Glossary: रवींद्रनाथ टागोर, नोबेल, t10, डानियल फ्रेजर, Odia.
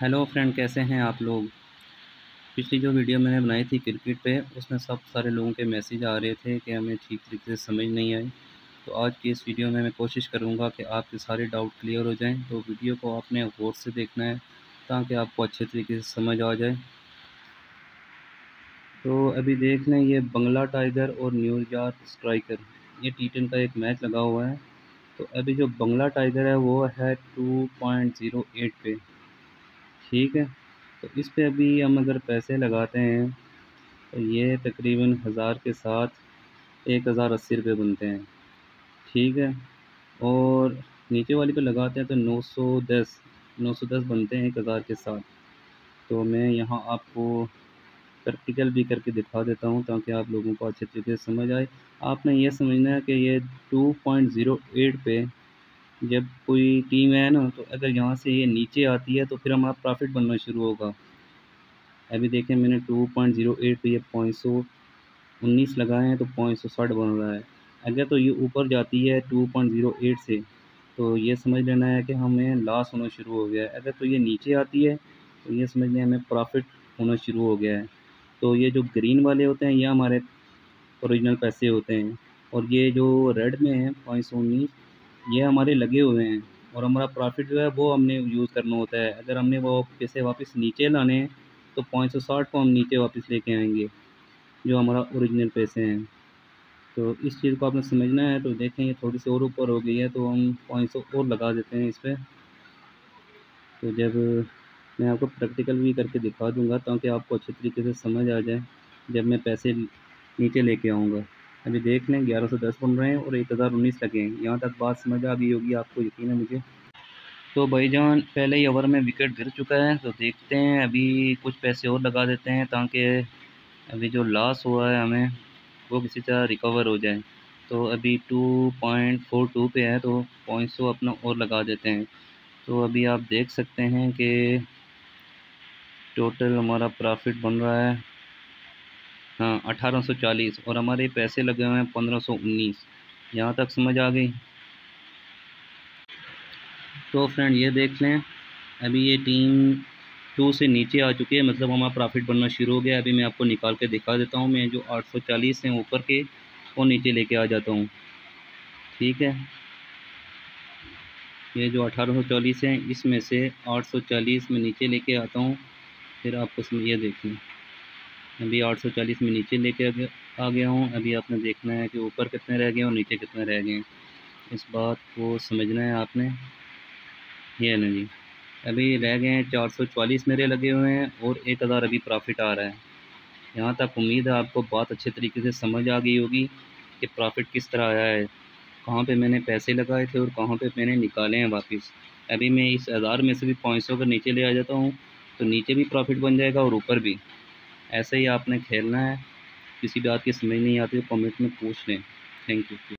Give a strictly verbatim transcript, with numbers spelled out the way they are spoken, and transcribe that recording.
Hello friend, कैसे हैं आप लोग। पिछली जो वीडियो मैंने बनाई थी क्रिकेट पे, उसमें सब सारे लोगों के मैसेज आ रहे थे कि हमें ठीक तरीके से समझ नहीं आई। तो आज की इस वीडियो में मैं कोशिश करूंगा कि आपके सारे डाउट क्लियर हो जाएं। तो वीडियो को आपने गौर से देखना है ताकि आपको अच्छे तरीके से समझ आ जाए। तो अभी देख लें, ये बंगला टाइगर और न्यूयॉर्क स्ट्राइकर, ये टी टेन का एक मैच लगा हुआ है। तो अभी जो बंगला टाइगर है वो है टू पॉइंट ज़ीरो एट पे, ठीक है। तो इस पे अभी हम अगर पैसे लगाते हैं तो ये तकरीबन हज़ार के साथ एक हज़ार अस्सी रुपये बनते हैं, ठीक है। और नीचे वाली पे लगाते हैं तो नौ सौ दस नौ सौ दस बनते हैं एक हज़ार के साथ। तो मैं यहाँ आपको प्रैक्टिकल भी करके दिखा देता हूँ ताकि आप लोगों को अच्छे तरीके से समझ आए। आपने ये समझना है कि ये टू पॉइंट ज़ीरो एट पे जब कोई टीम है ना, तो अगर यहाँ से ये नीचे आती है तो फिर हमारा प्रॉफिट बनना शुरू होगा। अभी देखें, मैंने टू पॉइंट ज़ीरो एट पे ये पॉइंट सौ उन्नीस लगाए हैं तो पॉइंट सौ साठ बन रहा है। अगर तो ये ऊपर जाती है टू पॉइंट ज़ीरो एट से तो ये समझ लेना है कि हमें लॉस होना शुरू हो गया है। अगर तो ये नीचे आती है तो ये समझ लें हमें प्रॉफिट होना शुरू हो गया है। तो ये जो ग्रीन वाले होते हैं ये हमारे ओरिजिनल पैसे होते हैं, और ये जो रेड में है पॉइंट सौ उन्नीस ये हमारे लगे हुए हैं, और हमारा प्रॉफिट जो है वो हमने यूज़ करना होता है। अगर हमने वो पैसे वापस नीचे लाने हैं तो पॉइंट सौ साठ को हम नीचे वापस लेके आएंगे जो हमारा ओरिजिनल पैसे हैं। तो इस चीज़ को आपने समझना है। तो देखें, ये थोड़ी सी और ऊपर हो गई है तो हम पॉइंट सौ और लगा देते हैं इस पर। तो जब मैं आपको प्रैक्टिकल भी करके दिखा दूंगा ताकि आपको अच्छे तरीके से समझ आ जाए जब मैं पैसे नीचे लेके आऊँगा। अभी देख लें, ग्यारह सौ दस बन रहे हैं और एक हज़ार उन्नीस लगे हैं। यहाँ तक बात समझ आ गई होगी आपको, यकीन है मुझे। तो भाईजान पहले ही ओवर में विकेट गिर चुका है। तो देखते हैं, अभी कुछ पैसे और लगा देते हैं ताकि अभी जो लॉस हुआ है हमें वो किसी तरह रिकवर हो जाए। तो अभी टू पॉइंट फोर टू पे है तो पॉइंट सौ अपना और लगा देते हैं। तो अभी आप देख सकते हैं कि टोटल हमारा प्रॉफिट बन रहा है हाँ अठारह सौ चालीस, और हमारे पैसे लगे हुए हैं पंद्रह सौ उन्नीस। यहाँ तक समझ आ गई। तो फ्रेंड ये देख लें, अभी ये टीम टू से नीचे आ चुकी है, मतलब हमारा प्रॉफिट बनना शुरू हो गया। अभी मैं आपको निकाल के दिखा देता हूँ। मैं जो आठ सौ चालीस हैं ऊपर के वो नीचे लेके आ जाता हूँ, ठीक है। ये जो अठारह सौ चालीस हैं इसमें से आठ सौ चालीस में नीचे लेके आता हूँ, फिर आपको उसमें यह देखना। अभी आठ सौ चालीस में नीचे लेके आ गया हूँ। अभी आपने देखना है कि ऊपर कितने रह गए और नीचे कितने रह गए हैं, इस बात को समझना है आपने। ये ना जी, अभी रह गए हैं चार सौ चालीस मेरे लगे हुए हैं और एक हज़ार अभी प्रॉफिट आ रहा है। यहाँ तक उम्मीद है आपको बात अच्छे तरीके से समझ आ गई होगी कि प्रॉफिट किस तरह आया है, कहाँ पे मैंने पैसे लगाए थे और कहाँ पे मैंने निकाले हैं वापस। अभी मैं इस हज़ार में से भी पाँच सौ का नीचे ले आ जाता हूँ तो नीचे भी प्रॉफिट बन जाएगा और ऊपर भी। ऐसे ही आपने खेलना है। किसी बात की समझ नहीं आती तो कमेंट में पूछ लें। Thank you.